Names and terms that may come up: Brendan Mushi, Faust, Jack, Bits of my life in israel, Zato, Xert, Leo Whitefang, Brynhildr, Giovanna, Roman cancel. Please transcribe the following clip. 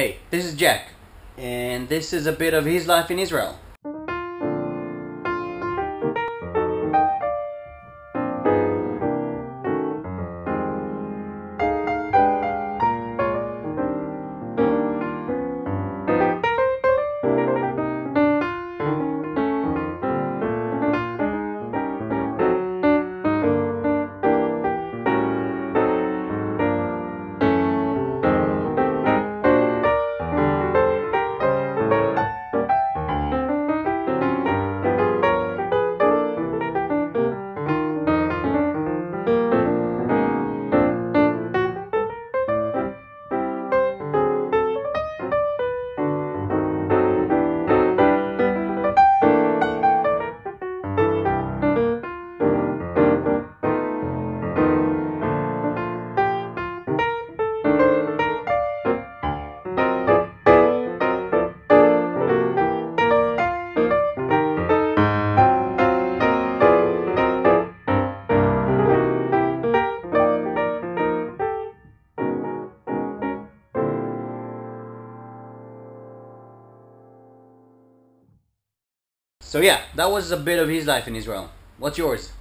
Hey, this is Jack, and this is a bit of his life in Israel. So yeah, that was a bit of his life in Israel. What's yours?